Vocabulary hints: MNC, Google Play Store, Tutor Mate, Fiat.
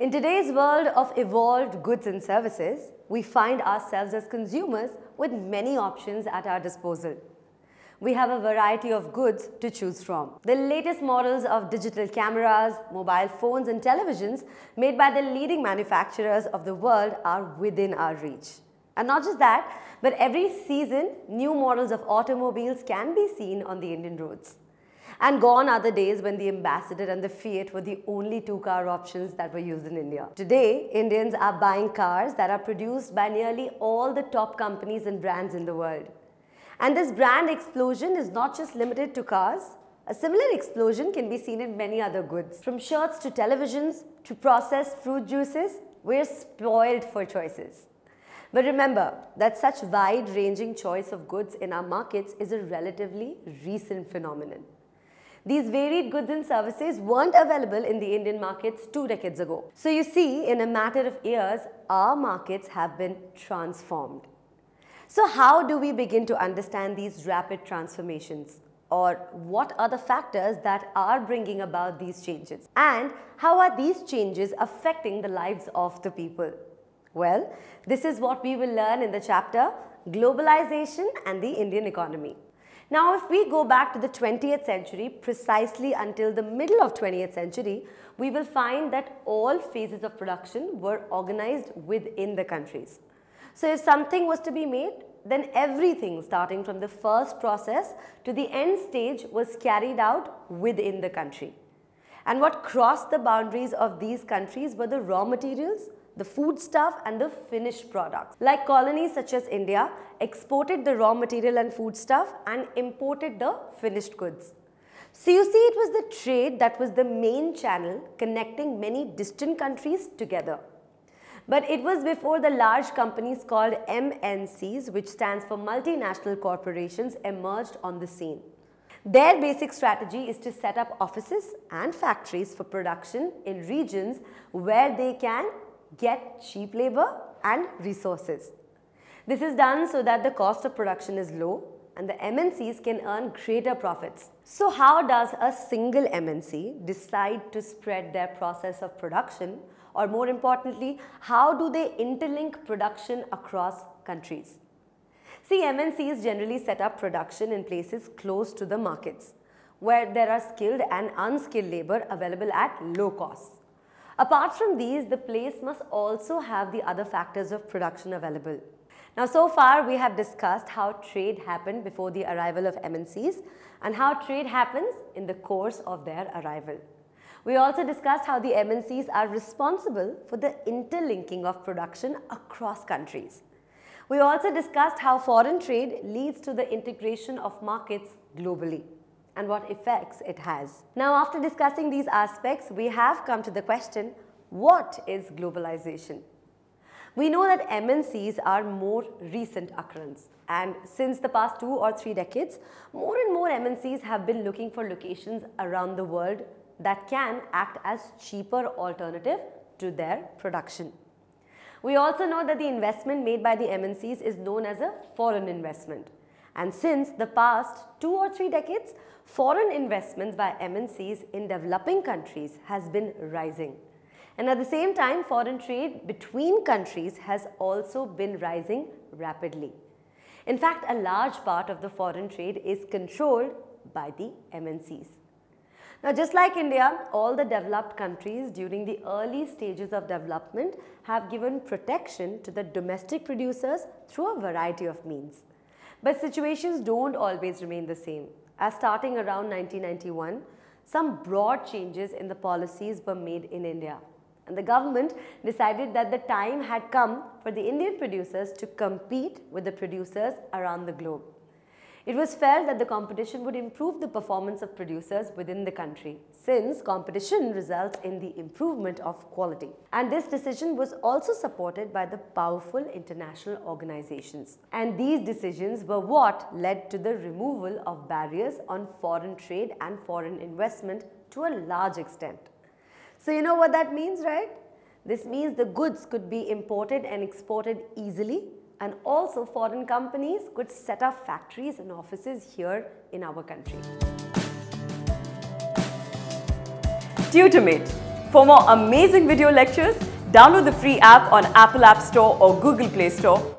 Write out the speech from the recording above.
In today's world of evolved goods and services, we find ourselves as consumers with many options at our disposal. We have a variety of goods to choose from. The latest models of digital cameras, mobile phones and televisions made by the leading manufacturers of the world are within our reach. And not just that, but every season, new models of automobiles can be seen on the Indian roads. And gone are the days when the Ambassador and the Fiat were the only two-car options that were used in India. Today, Indians are buying cars that are produced by nearly all the top companies and brands in the world. And this brand explosion is not just limited to cars. A similar explosion can be seen in many other goods. From shirts to televisions to processed fruit juices, we're spoiled for choices. But remember that such wide-ranging choice of goods in our markets is a relatively recent phenomenon. These varied goods and services weren't available in the Indian markets 2 decades ago. So you see, in a matter of years, our markets have been transformed. So how do we begin to understand these rapid transformations? Or what are the factors that are bringing about these changes? And how are these changes affecting the lives of the people? Well, this is what we will learn in the chapter, Globalization and the Indian Economy. Now, if we go back to the 20th century, precisely until the middle of 20th century, we will find that all phases of production were organized within the countries. So, if something was to be made, then everything starting from the first process to the end stage was carried out within the country. And what crossed the boundaries of these countries were the raw materials, the foodstuff and the finished products. Like colonies such as India exported the raw material and foodstuff and imported the finished goods. So you see, it was the trade that was the main channel connecting many distant countries together. But it was before the large companies called MNCs, which stands for multinational corporations, emerged on the scene. Their basic strategy is to set up offices and factories for production in regions where they can get cheap labor and resources. This is done so that the cost of production is low and the MNCs can earn greater profits. So how does a single MNC decide to spread their process of production, or more importantly, how do they interlink production across countries? See, MNCs generally set up production in places close to the markets where there are skilled and unskilled labor available at low costs. Apart from these, the place must also have the other factors of production available. Now, so far we have discussed how trade happened before the arrival of MNCs and how trade happens in the course of their arrival. We also discussed how the MNCs are responsible for the interlinking of production across countries. We also discussed how foreign trade leads to the integration of markets globally and what effects it has. Now, after discussing these aspects, we have come to the question, what is globalization? We know that MNCs are more recent occurrence, and since the past 2 or 3 decades, more and more MNCs have been looking for locations around the world that can act as cheaper alternative to their production. We also know that the investment made by the MNCs is known as a foreign investment. And since the past 2 or 3 decades, foreign investments by MNCs in developing countries has been rising. And at the same time, foreign trade between countries has also been rising rapidly. In fact, a large part of the foreign trade is controlled by the MNCs. Now, just like India, all the developed countries during the early stages of development have given protection to the domestic producers through a variety of means. But situations don't always remain the same, as starting around 1991, some broad changes in the policies were made in India. And the government decided that the time had come for the Indian producers to compete with the producers around the globe. It was felt that the competition would improve the performance of producers within the country, since competition results in the improvement of quality. And this decision was also supported by the powerful international organizations. And these decisions were what led to the removal of barriers on foreign trade and foreign investment to a large extent. So you know what that means, right? This means the goods could be imported and exported easily. And also foreign companies could set up factories and offices here in our country. Tutor Mate. For more amazing video lectures, download the free app on Apple App Store or Google Play Store.